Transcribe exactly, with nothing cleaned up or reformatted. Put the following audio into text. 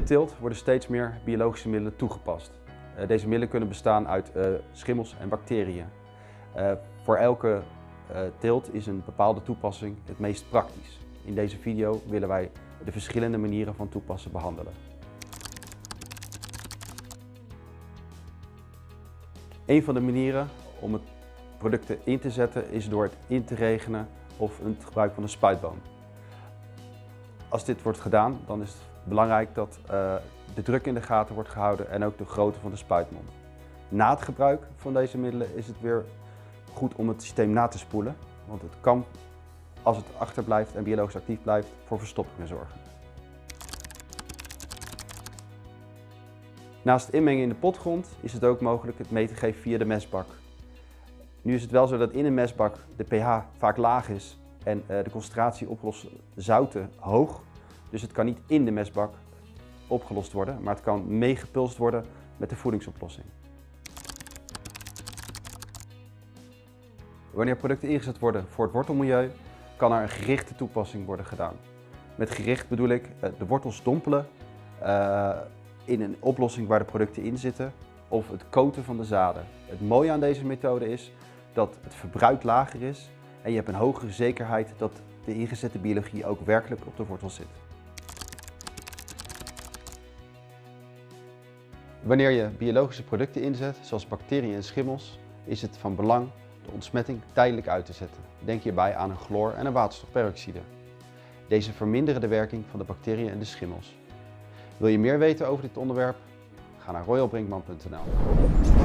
de teelt worden steeds meer biologische middelen toegepast. Deze middelen kunnen bestaan uit uh, schimmels en bacteriën. Uh, voor elke uh, teelt is een bepaalde toepassing het meest praktisch. In deze video willen wij de verschillende manieren van toepassen behandelen. Een van de manieren om het producten in te zetten is door het in te regenen of het gebruik van een spuitboom. Als dit wordt gedaan, dan is het belangrijk dat uh, de druk in de gaten wordt gehouden en ook de grootte van de spuitmond. Na het gebruik van deze middelen is het weer goed om het systeem na te spoelen, want het kan, als het achterblijft en biologisch actief blijft, voor verstoppingen zorgen. Naast het inmengen in de potgrond is het ook mogelijk het mee te geven via de mesbak. Nu is het wel zo dat in een mesbak de pH vaak laag is en de concentratie opgeloste zouten hoog. Dus het kan niet in de mesbak opgelost worden, maar het kan meegepulst worden met de voedingsoplossing. Wanneer producten ingezet worden voor het wortelmilieu, kan er een gerichte toepassing worden gedaan. Met gericht bedoel ik de wortels dompelen uh, in een oplossing waar de producten in zitten of het coaten van de zaden. Het mooie aan deze methode is dat het verbruik lager is en je hebt een hogere zekerheid dat de ingezette biologie ook werkelijk op de wortel zit. Wanneer je biologische producten inzet, zoals bacteriën en schimmels, is het van belang de ontsmetting tijdelijk uit te zetten. Denk hierbij aan een chloor en een waterstofperoxide. Deze verminderen de werking van de bacteriën en de schimmels. Wil je meer weten over dit onderwerp? Ga naar royal brinkman punt n l.